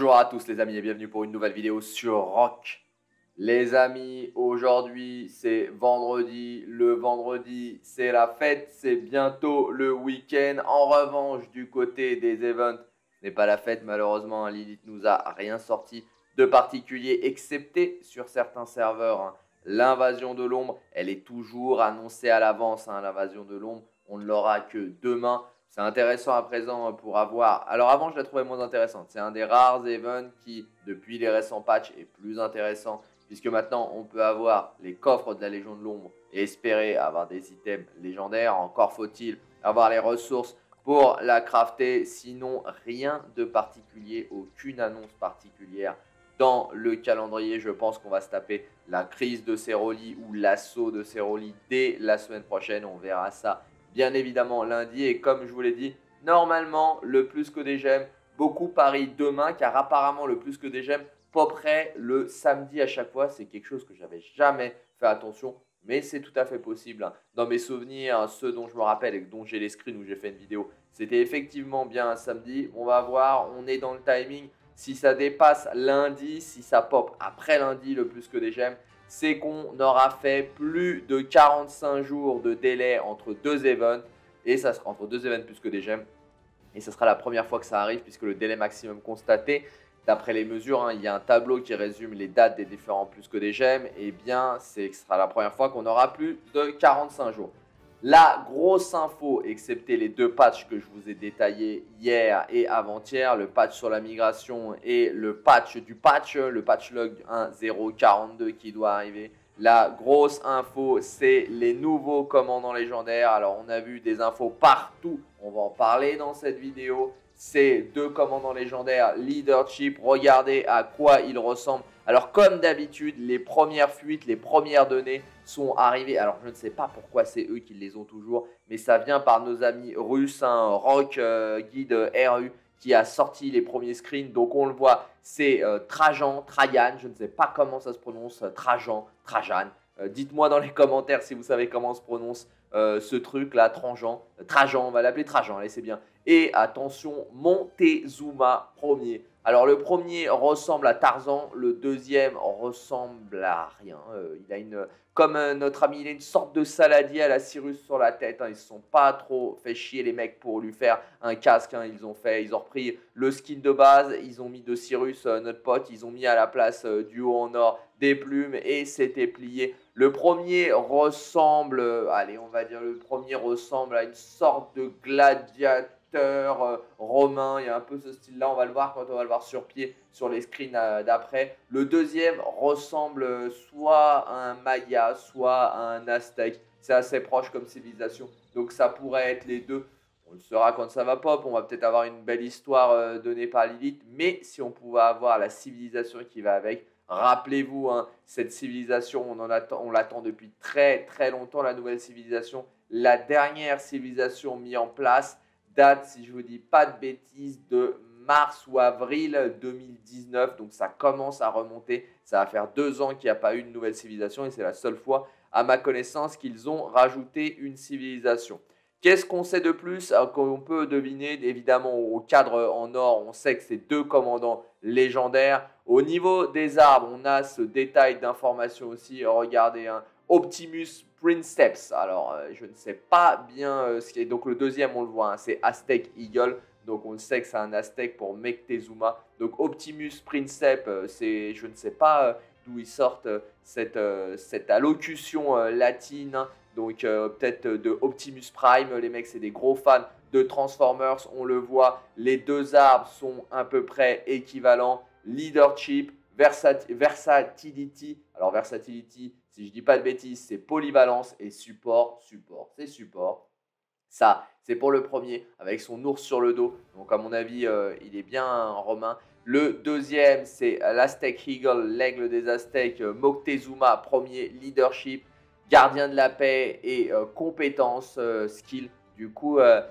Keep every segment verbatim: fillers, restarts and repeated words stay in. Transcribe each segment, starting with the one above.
Bonjour à tous les amis et bienvenue pour une nouvelle vidéo sur R O K. Les amis, aujourd'hui c'est vendredi, le vendredi c'est la fête, c'est bientôt le week-end. En revanche, du côté des events, ce n'est pas la fête malheureusement, Lilith nous a rien sorti de particulier, excepté sur certains serveurs. Hein. L'invasion de l'ombre, elle est toujours annoncée à l'avance, hein. L'invasion de l'ombre, on ne l'aura que demain. C'est intéressant à présent pour avoir... Alors avant, je la trouvais moins intéressante. C'est un des rares events qui, depuis les récents patchs, est plus intéressant. Puisque maintenant, on peut avoir les coffres de la Légion de l'ombre et espérer avoir des items légendaires. Encore faut-il avoir les ressources pour la crafter. Sinon, rien de particulier, aucune annonce particulière dans le calendrier. Je pense qu'on va se taper la crise de Céroli ou l'assaut de Céroli dès la semaine prochaine. On verra ça. Bien évidemment lundi, et comme je vous l'ai dit, normalement le plus que des gemmes, beaucoup parient demain car apparemment le plus que des gemmes popperait le samedi à chaque fois. C'est quelque chose que j'avais jamais fait attention, mais c'est tout à fait possible. Dans mes souvenirs, ceux dont je me rappelle et dont j'ai les screens où j'ai fait une vidéo, c'était effectivement bien un samedi. On va voir, on est dans le timing. Si ça dépasse lundi, si ça pop après lundi le plus que des gemmes, c'est qu'on aura fait plus de quarante-cinq jours de délai entre deux events, et ça sera entre deux events plus que des gemmes, et ça sera la première fois que ça arrive, puisque le délai maximum constaté, d'après les mesures, hein, il y a un tableau qui résume les dates des différents plus que des gemmes, et bien c'est que ce sera la première fois qu'on aura plus de quarante-cinq jours. La grosse info, excepté les deux patchs que je vous ai détaillés hier et avant-hier, le patch sur la migration et le patch du patch, le patch log un zéro quarante-deux qui doit arriver. La grosse info, c'est les nouveaux commandants légendaires. Alors, on a vu des infos partout, on va en parler dans cette vidéo. Ces deux commandants légendaires, leadership, regardez à quoi ils ressemblent. Alors comme d'habitude, les premières fuites, les premières données sont arrivées. Alors je ne sais pas pourquoi c'est eux qui les ont toujours, mais ça vient par nos amis russes, hein, R O K, euh, guide R U, qui a sorti les premiers screens. Donc on le voit, c'est euh, Trajan, Trajan, je ne sais pas comment ça se prononce, Trajan, Trajan. Euh, Dites-moi dans les commentaires si vous savez comment se prononce euh, ce truc-là, Trajan. Trajan, on va l'appeler Trajan, allez c'est bien. Et attention, Montezuma premier. Alors le premier ressemble à Tarzan, le deuxième ressemble à rien. Euh, il a une, comme euh, notre ami, il a une sorte de saladier à la Cyrus sur la tête. Hein. Ils ne se sont pas trop fait chier les mecs pour lui faire un casque. Hein. Ils ont fait, ils ont repris le skin de base, ils ont mis de Cyrus euh, notre pote, ils ont mis à la place euh, du haut en or des plumes et c'était plié. Le premier ressemble, euh, allez on va dire le premier ressemble à une sorte de gladiateur romain, il y a un peu ce style là, on va le voir quand on va le voir sur pied sur les screens d'après. Le deuxième ressemble soit à un Maya, soit à un Aztèque, c'est assez proche comme civilisation, donc ça pourrait être les deux, on le saura quand ça va pop, on va peut-être avoir une belle histoire donnée par Lilith, mais si on pouvait avoir la civilisation qui va avec, rappelez-vous, hein, cette civilisation, on en attend, on l'attend depuis très très longtemps, la nouvelle civilisation, la dernière civilisation mise en place, date, si je vous dis pas de bêtises, de mars ou avril deux mille dix-neuf. Donc ça commence à remonter. Ça va faire deux ans qu'il n'y a pas eu de nouvelle civilisation et c'est la seule fois, à ma connaissance, qu'ils ont rajouté une civilisation. Qu'est-ce qu'on sait de plus? Qu'on peut deviner, évidemment, au cadre en or, on sait que c'est deux commandants légendaires. Au niveau des arbres, on a ce détail d'information aussi. Regardez, hein, Optimus Princeps, alors euh, je ne sais pas bien euh, ce qui est, donc le deuxième on le voit, hein, c'est Aztec Eagle, donc on sait que c'est un Aztec pour Moctezuma, donc Optimus Princeps, euh, c'est, je ne sais pas euh, d'où ils sortent euh, cette, euh, cette allocution euh, latine, hein, donc euh, peut-être euh, de Optimus Prime, les mecs c'est des gros fans de Transformers, on le voit, les deux arbres sont à peu près équivalents, leadership, Versat versatility, alors versatility, si je dis pas de bêtises, c'est polyvalence et support, support, c'est support. Ça, c'est pour le premier, avec son ours sur le dos. Donc à mon avis, euh, il est bien romain. Le deuxième, c'est l'Aztec Eagle, l'aigle des Aztèques, euh, Moctezuma, premier, leadership, gardien de la paix et euh, compétence, euh, skill. Du coup, euh,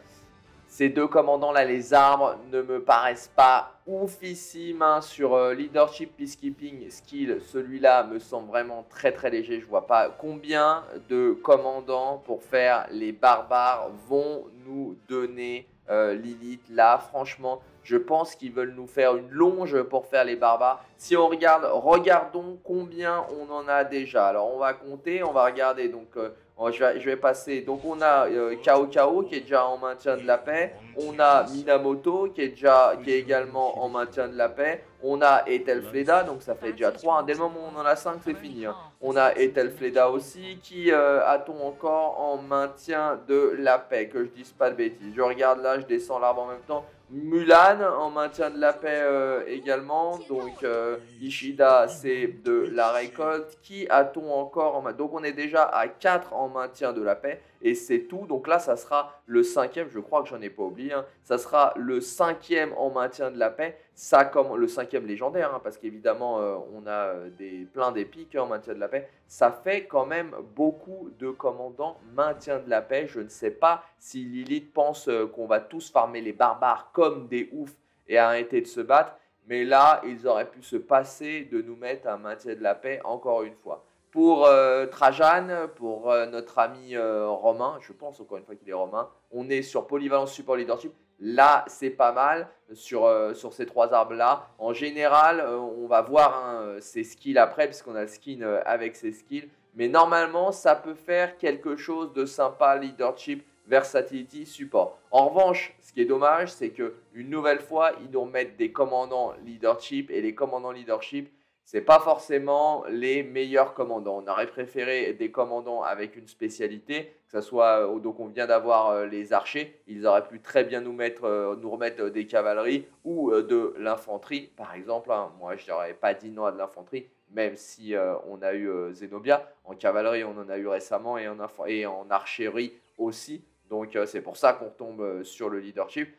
ces deux commandants-là, les arbres, ne me paraissent pas oufissimes hein, sur euh, leadership, peacekeeping, skill. Celui-là me semble vraiment très très léger. Je vois pas combien de commandants pour faire les barbares vont nous donner euh, Lilith. Là, franchement, Je pense qu'ils veulent nous faire une longe pour faire les barbares. Si on regarde, regardons combien on en a déjà. Alors on va compter, on va regarder. Donc euh, je, vais, je vais passer. Donc on a euh, Kaokao qui est déjà en maintien de la paix. On a Minamoto qui est déjà, qui est également en maintien de la paix. On a Ethelfleda, donc ça fait déjà trois. Hein. Dès le moment où on en a cinq, c'est fini. Hein. On a Ethelfleda aussi. Qui euh, a-t-on encore en maintien de la paix? Que je dise pas de bêtises. Je regarde là, je descends l'arbre en même temps. Mulan en maintien de la paix euh, également. Donc euh, Ishida c'est de la récolte. Qui a-t-on encore en maintien? Donc on est déjà à quatre en maintien de la paix. Et c'est tout. Donc là ça sera le cinquième. Je crois que j'en ai pas oublié. Hein. Ça sera le cinquième en maintien de la paix. Ça comme le cinquième légendaire. Hein, parce qu'évidemment euh, on a des, plein d'épiques en maintien de la paix. Ça fait quand même beaucoup de commandants maintien de la paix. Je ne sais pas si Lilith pense euh, qu'on va tous farmer les barbares comme des oufs et arrêter de se battre, mais là, ils auraient pu se passer de nous mettre un maintien de la paix encore une fois. Pour euh, Trajan, pour euh, notre ami euh, Romain, je pense encore une fois qu'il est Romain, on est sur polyvalence support leadership. Là, c'est pas mal sur, euh, sur ces trois arbres-là. En général, euh, on va voir hein, ses skills après, puisqu'on a le skin euh, avec ses skills, mais normalement, ça peut faire quelque chose de sympa leadership. Versatility support. En revanche, ce qui est dommage, c'est que une nouvelle fois, ils nous remettent des commandants leadership et les commandants leadership, c'est pas forcément les meilleurs commandants. On aurait préféré des commandants avec une spécialité, que ça soit donc on vient d'avoir les archers, ils auraient pu très bien nous mettre, nous remettre des cavaleries ou de l'infanterie, par exemple. Hein, moi, je n'aurais pas dit non à de l'infanterie. Même si euh, on a eu euh, Zenobia en cavalerie, on en a eu récemment et en, et en archerie aussi. Donc euh, c'est pour ça qu'on tombe euh, sur le leadership.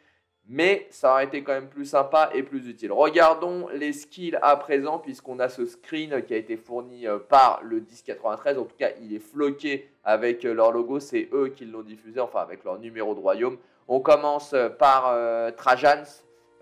Mais ça aurait été quand même plus sympa et plus utile. Regardons les skills à présent puisqu'on a ce screen qui a été fourni euh, par le dix quatre-vingt-treize. En tout cas, il est floqué avec euh, leur logo. C'est eux qui l'ont diffusé, enfin avec leur numéro de royaume. On commence euh, par euh, Trajan.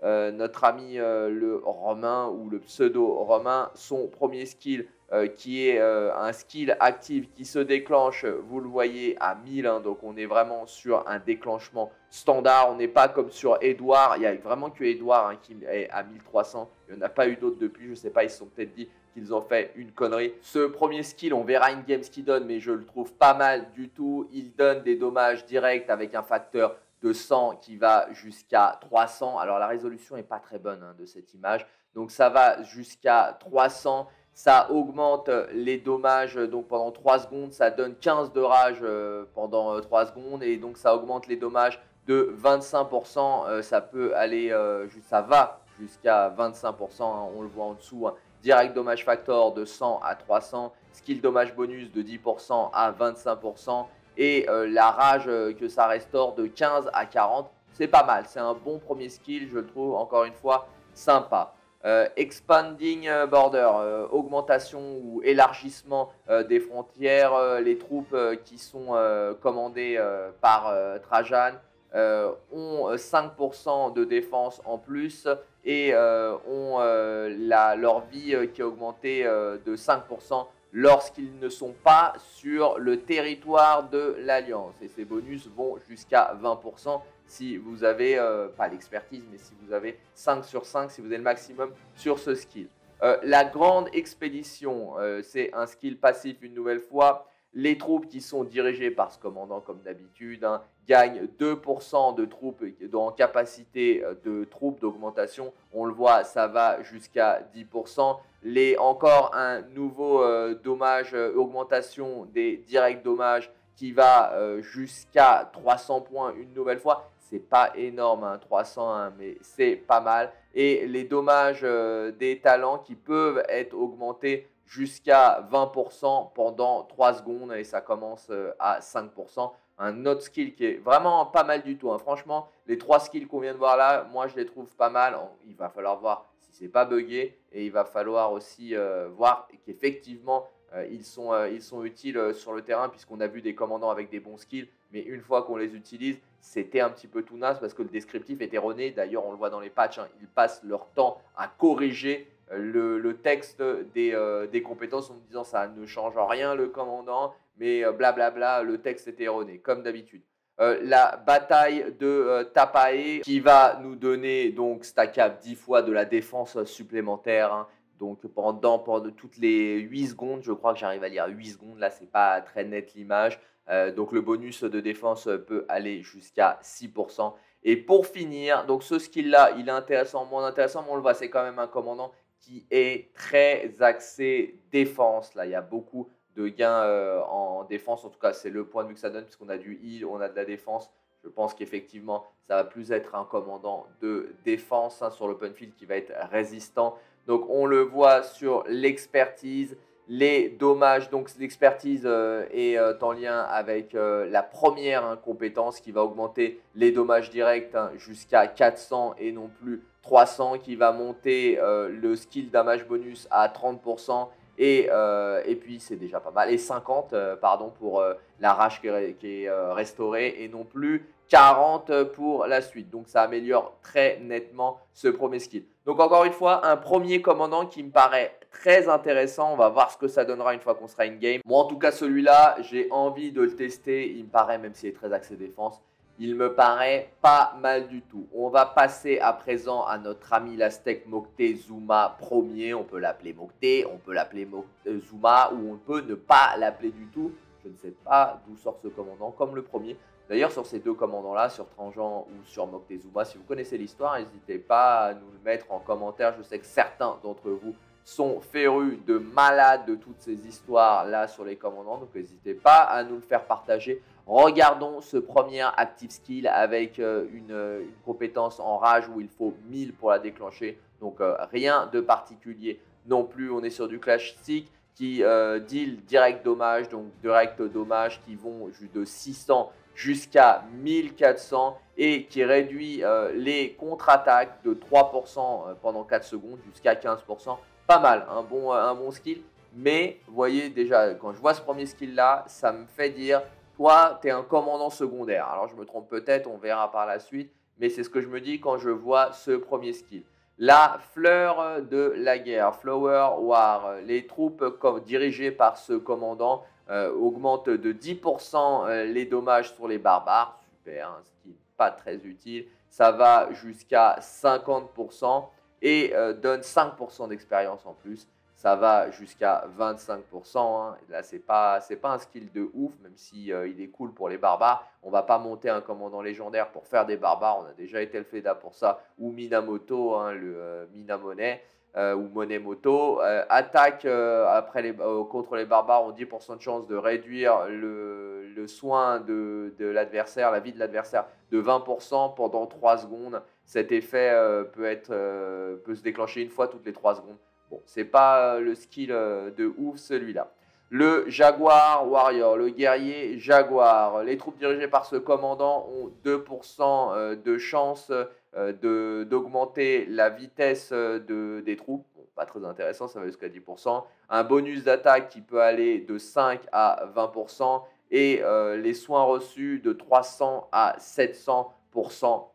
Euh, notre ami euh, le Romain ou le pseudo-Romain, son premier skill euh, qui est euh, un skill actif qui se déclenche, vous le voyez, à mille. Hein, donc on est vraiment sur un déclenchement standard. On n'est pas comme sur Edouard. Il n'y a vraiment que Edouard hein, qui est à mille trois cents. Il n'y en a pas eu d'autres depuis. Je ne sais pas, ils se sont peut-être dit qu'ils ont fait une connerie. Ce premier skill, on verra une game ce qu'il donne, mais je le trouve pas mal du tout. Il donne des dommages directs avec un facteur de cent qui va jusqu'à trois cents. Alors la résolution n'est pas très bonne hein, de cette image. Donc ça va jusqu'à trois cents. Ça augmente les dommages donc pendant trois secondes. Ça donne quinze de rage euh, pendant euh, trois secondes. Et donc ça augmente les dommages de vingt-cinq pour cent. Euh, ça peut aller, euh, ça va jusqu'à vingt-cinq pour cent. Hein, on le voit en dessous. Hein. Direct dommage factor de cent à trois cents. Skill dommage bonus de dix pour cent à vingt-cinq pour cent. Et euh, la rage euh, que ça restaure de quinze à quarante, c'est pas mal. C'est un bon premier skill, je le trouve encore une fois sympa. Euh, expanding border, euh, augmentation ou élargissement euh, des frontières. Euh, les troupes euh, qui sont euh, commandées euh, par euh, Trajan euh, ont cinq pour cent de défense en plus et euh, ont euh, la, leur vie euh, qui est augmentée euh, de cinq pour cent. Lorsqu'ils ne sont pas sur le territoire de l'Alliance. Et ces bonus vont jusqu'à vingt pour cent si vous avez, euh, pas l'expertise, mais si vous avez cinq sur cinq, si vous avez le maximum sur ce skill. Euh, la grande expédition, euh, c'est un skill passif une nouvelle fois. Les troupes qui sont dirigées par ce commandant, comme d'habitude, hein, gagnent deux pour cent de troupes en capacité de troupes d'augmentation. On le voit, ça va jusqu'à dix pour cent. Les, encore un nouveau euh, dommage, euh, augmentation des directs dommages qui va euh, jusqu'à trois cents points une nouvelle fois. C'est pas énorme, hein, trois cents, hein, mais c'est pas mal. Et les dommages euh, des talents qui peuvent être augmentés jusqu'à vingt pour cent pendant trois secondes et ça commence à cinq pour cent. Un autre skill qui est vraiment pas mal du tout. Hein. Franchement, les trois skills qu'on vient de voir là, moi je les trouve pas mal. Il va falloir voir si c'est pas buggé et il va falloir aussi euh, voir qu'effectivement euh, ils sont, euh, ils sont utiles euh, sur le terrain puisqu'on a vu des commandants avec des bons skills. Mais une fois qu'on les utilise, c'était un petit peu tout naze parce que le descriptif est erroné. D'ailleurs, on le voit dans les patchs, hein, ils passent leur temps à corriger Le, le texte des, euh, des compétences en me disant ça ne change en rien le commandant, mais blablabla, euh, bla bla, le texte était erroné, comme d'habitude. euh, la bataille de euh, Tapae, qui va nous donner donc stack up dix fois de la défense supplémentaire. Hein. Donc pendant, pendant toutes les huit secondes, je crois que j'arrive à lire huit secondes, là c'est pas très net l'image. Euh, donc le bonus de défense peut aller jusqu'à six pour cent. Et pour finir, donc ce skill là, il est intéressant, moins intéressant, mais on le voit, c'est quand même un commandant qui est très axé défense. Là, il y a beaucoup de gains euh, en défense, en tout cas c'est le point de vue que ça donne, puisqu'on a du heal, on a de la défense. Je pense qu'effectivement, ça va plus être un commandant de défense hein, sur l'open field qui va être résistant. Donc on le voit sur l'expertise, les dommages. Donc l'expertise euh, est euh, en lien avec euh, la première hein, compétence qui va augmenter les dommages directs hein, jusqu'à quatre cents et non plus trois cents, qui va monter euh, le skill damage bonus à trente pour cent. Et, euh, et puis c'est déjà pas mal. Et cinquante euh, pardon, pour euh, la rage qui est, qui est euh, restaurée et non plus quarante pour la suite. Donc ça améliore très nettement ce premier skill. Donc encore une fois, un premier commandant qui me paraît très intéressant. On va voir ce que ça donnera une fois qu'on sera in-game. Moi en tout cas celui-là, j'ai envie de le tester. Il me paraît, même s'il est très axé défense, il me paraît pas mal du tout. On va passer à présent à notre ami l'Aztec Montezuma premier. On peut l'appeler Mocté, on peut l'appeler Montezuma ou on peut ne pas l'appeler du tout. Je ne sais pas d'où sort ce commandant, comme le premier. D'ailleurs, sur ces deux commandants-là, sur Trajan ou sur Montezuma, si vous connaissez l'histoire, n'hésitez pas à nous le mettre en commentaire. Je sais que certains d'entre vous sont férus de malades de toutes ces histoires-là sur les commandants. Donc, n'hésitez pas à nous le faire partager. Regardons ce premier active skill avec euh, une, une compétence en rage où il faut mille pour la déclencher. Donc, euh, rien de particulier non plus. On est sur du classique qui euh, deal direct dommage. Donc, direct dommage qui vont de six cents jusqu'à mille quatre cents et qui réduit euh, les contre-attaques de trois pour cent pendant quatre secondes jusqu'à quinze pour cent. Pas mal, un bon, un bon skill, mais vous voyez déjà, quand je vois ce premier skill là, ça me fait dire, toi t'es un commandant secondaire. Alors je me trompe peut-être, on verra par la suite, mais c'est ce que je me dis quand je vois ce premier skill. La fleur de la guerre, Flower War, les troupes comme dirigées par ce commandant euh, augmentent de dix pour cent les dommages sur les barbares, super, hein, skill pas très utile, ça va jusqu'à cinquante pour cent. Et euh, donne cinq pour cent d'expérience en plus. Ça va jusqu'à vingt-cinq pour cent. Hein. Là, c'est pas, c'est pas un skill de ouf, même si euh, il est cool pour les barbares. On va pas monter un commandant légendaire pour faire des barbares. On a déjà été Ethelfleda pour ça, ou Minamoto, hein, le euh, Minamonet, euh, ou Monemoto. Euh, attaque euh, après les, euh, contre les barbares, on dix pour cent de chance de réduire le, le soin de, de l'adversaire, la vie de l'adversaire, de vingt pour cent pendant trois secondes. Cet effet euh, peut, être, euh, peut se déclencher une fois toutes les trois secondes. Bon, c'est pas euh, le skill euh, de ouf celui-là. Le Jaguar Warrior, le guerrier Jaguar. Les troupes dirigées par ce commandant ont deux pour cent euh, de chance euh, d'augmenter la vitesse de, des troupes. Bon, pas très intéressant, ça va jusqu'à dix pour cent. Un bonus d'attaque qui peut aller de cinq à vingt pour cent. Et euh, les soins reçus de trois cents à sept cents pour cent.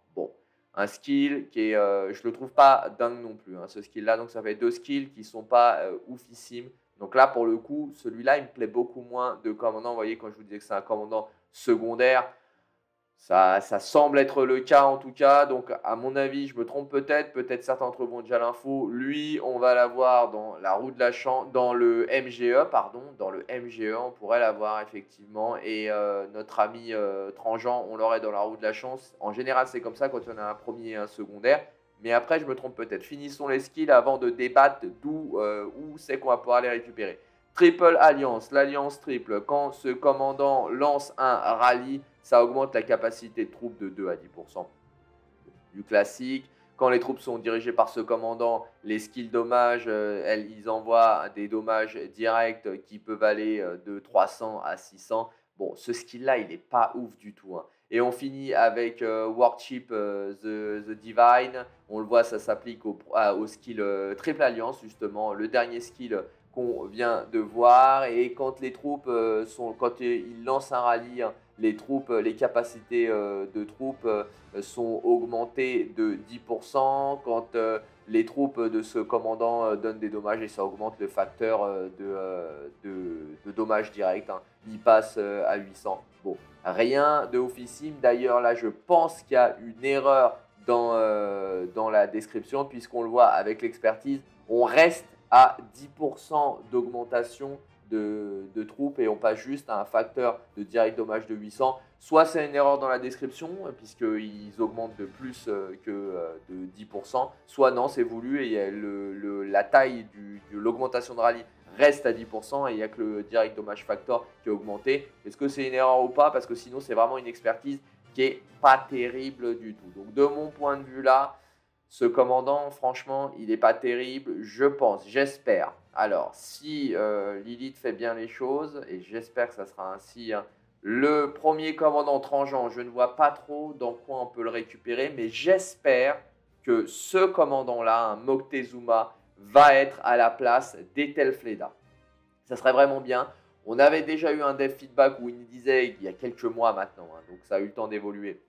Un skill qui est, euh, je le trouve pas dingue non plus, hein, ce skill-là. Donc, ça fait deux skills qui sont pas euh, oufissimes. Donc là, pour le coup, celui-là, il me plaît beaucoup moins de commandant. Vous voyez, quand je vous disais que c'est un commandant secondaire, ça, ça semble être le cas en tout cas. Donc, à mon avis, je me trompe peut-être. Peut-être certains d'entre vous ont déjà l'info. Lui, on va l'avoir dans la roue de la chambre, dans le M G E, pardon. Dans le M G E, on pourrait l'avoir effectivement. Et euh, notre ami euh, Trajan, on l'aurait dans la roue de la chance. En général, c'est comme ça quand on a un premier et un secondaire. Mais après, je me trompe peut-être. Finissons les skills avant de débattre d'où euh, où c'est qu'on va pouvoir les récupérer. Triple Alliance, l'alliance triple. Quand ce commandant lance un rallye, ça augmente la capacité de troupes de deux à dix pour cent du classique. Quand les troupes sont dirigées par ce commandant, les skills dommages, euh, elles, ils envoient des dommages directs qui peuvent aller de trois cents à six cents. Bon, ce skill-là, il n'est pas ouf du tout. Hein. Et on finit avec euh, Worship euh, the, the Divine. On le voit, ça s'applique au, au skill euh, Triple Alliance, justement, le dernier skill qu'on vient de voir. Et quand les troupes euh, sont, quand ils lancent un rallye, hein, les troupes, les capacités euh, de troupes euh, sont augmentées de dix pour cent. Quand euh, les troupes de ce commandant donnent des dommages et ça augmente le facteur de, de, de dommages directs. Hein. Il passe à huit cents. Bon, rien de oufissime. D'ailleurs, là, je pense qu'il y a une erreur dans, euh, dans la description, puisqu'on le voit avec l'expertise, on reste à dix pour cent d'augmentation de, de troupes et on passe juste à un facteur de direct dommage de huit cents. Soit c'est une erreur dans la description, puisqu'ils augmentent de plus que de dix pour cent, soit non, c'est voulu et le, le, la taille du, de l'augmentation de rallye reste à dix pour cent et il n'y a que le direct dommage factor qui est augmenté. Est-ce que c'est une erreur ou pas? Parce que sinon, c'est vraiment une expertise qui n'est pas terrible du tout. Donc, de mon point de vue là, ce commandant, franchement, il n'est pas terrible, je pense, j'espère. Alors, si euh, Lilith fait bien les choses, et j'espère que ça sera ainsi, hein, le premier commandant Trajan, je ne vois pas trop dans quoi on peut le récupérer, mais j'espère que ce commandant-là, hein, Montezuma, va être à la place d'Ethelfleda. Ça serait vraiment bien. On avait déjà eu un dev feedback où il nous disait, il y a quelques mois maintenant, hein, donc ça a eu le temps d'évoluer,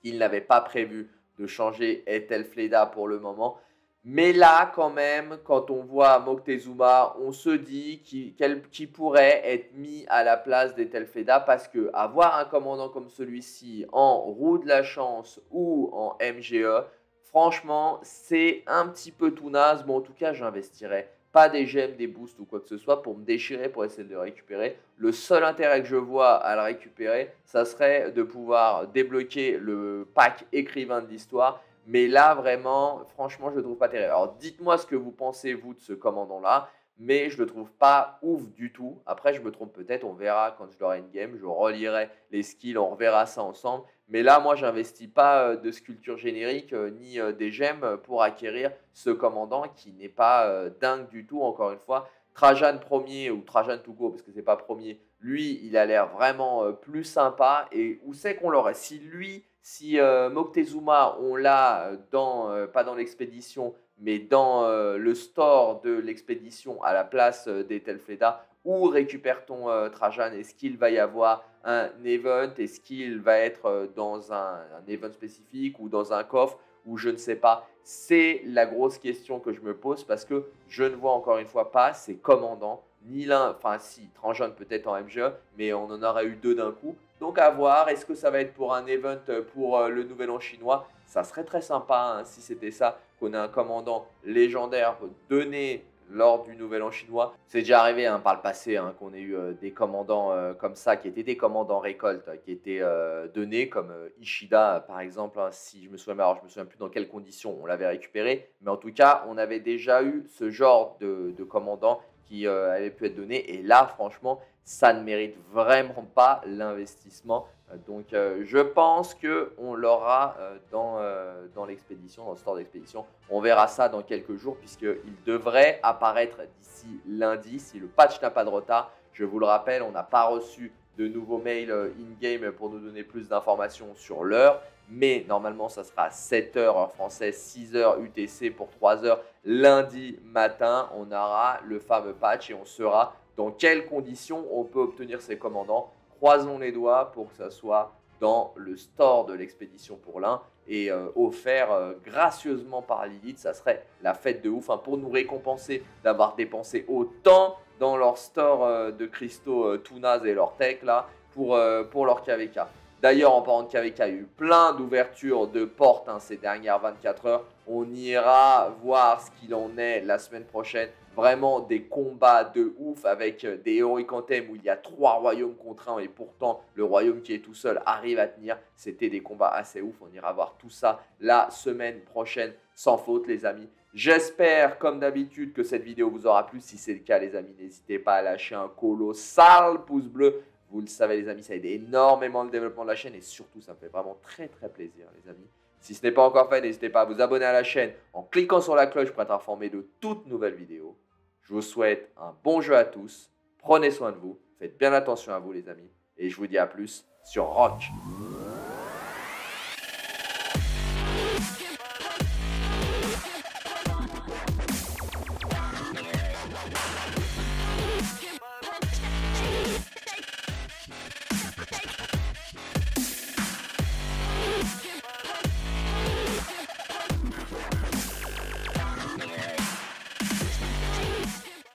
qu'il n'avait pas prévu de changer Ethelfleda pour le moment. Mais là, quand même, quand on voit Montezuma, on se dit qu'il qu pourrait être mis à la place d'Ethelfleda parce que avoir un commandant comme celui-ci en roue de la chance ou en M G E, franchement, c'est un petit peu tout naze. Bon, en tout cas, j'investirais pas des gemmes, des boosts ou quoi que ce soit pour me déchirer, pour essayer de le récupérer. Le seul intérêt que je vois à le récupérer, ça serait de pouvoir débloquer le pack écrivain de l'histoire. Mais là, vraiment, franchement, je ne le trouve pas terrible. Alors, dites-moi ce que vous pensez, vous, de ce commandant-là. Mais je ne le trouve pas ouf du tout. Après, je me trompe peut-être. On verra quand je l'aurai une game. Je relirai les skills. On reverra ça ensemble. Mais là, moi, je n'investis pas de sculpture générique ni des gemmes pour acquérir ce commandant qui n'est pas dingue du tout, encore une fois. Trajan premier ou Trajan tout court parce que c'est pas premier, lui il a l'air vraiment euh, plus sympa et où c'est qu'on l'aurait? Si lui, si euh, Montezuma on l'a dans, euh, pas dans l'expédition mais dans euh, le store de l'expédition à la place euh, d'Ethelfleda, où récupère-t-on euh, Trajan? Est-ce qu'il va y avoir un event? Est-ce qu'il va être euh, dans un, un event spécifique ou dans un coffre ou je ne sais pas? C'est la grosse question que je me pose parce que je ne vois encore une fois pas ces commandants, ni l'un, enfin si, Trajan peut-être en M G E, mais on en aurait eu deux d'un coup. Donc à voir, est-ce que ça va être pour un event pour le Nouvel An chinois? Ça serait très sympa hein, si c'était ça, qu'on a un commandant légendaire donné lors du Nouvel An chinois. C'est déjà arrivé hein, par le passé hein, qu'on ait eu euh, des commandants euh, comme ça, qui étaient des commandants récoltes, hein, qui étaient euh, donnés, comme euh, Ishida par exemple, hein, si je me souviens, alors je me souviens plus dans quelles conditions on l'avait récupéré, mais en tout cas, on avait déjà eu ce genre de, de commandant qui euh, avait pu être donné, et là, franchement, ça ne mérite vraiment pas l'investissement. Donc, euh, je pense qu'on l'aura euh, dans, euh, dans l'expédition, dans le store d'expédition. On verra ça dans quelques jours, puisqu'il devrait apparaître d'ici lundi. Si le patch n'a pas de retard, je vous le rappelle, on n'a pas reçu de nouveaux mails in-game pour nous donner plus d'informations sur l'heure. Mais normalement, ça sera sept heures heure française, six heures U T C pour trois heures. Lundi matin, on aura le fameux patch et on saura dans quelles conditions on peut obtenir ces commandants. Croisons les doigts pour que ça soit dans le store de l'expédition pour l'un et euh, offert euh, gracieusement par Lilith. Ça serait la fête de ouf hein, pour nous récompenser d'avoir dépensé autant dans leur store euh, de cristaux euh, tout naze et leur tech là pour, euh, pour leur K V K. D'ailleurs, en parlant de K V K, il y a eu plein d'ouvertures de portes hein, ces dernières vingt-quatre heures. On ira voir ce qu'il en est la semaine prochaine. Vraiment des combats de ouf avec des Heroic Anthem où il y a trois royaumes contre un et pourtant le royaume qui est tout seul arrive à tenir. C'était des combats assez ouf. On ira voir tout ça la semaine prochaine sans faute les amis. J'espère comme d'habitude que cette vidéo vous aura plu. Si c'est le cas les amis, n'hésitez pas à lâcher un colossal pouce bleu. Vous le savez les amis, ça aide énormément le développement de la chaîne et surtout ça me fait vraiment très très plaisir les amis. Si ce n'est pas encore fait, n'hésitez pas à vous abonner à la chaîne en cliquant sur la cloche pour être informé de toutes nouvelles vidéos. Je vous souhaite un bon jeu à tous, prenez soin de vous, faites bien attention à vous les amis et je vous dis à plus sur R O K.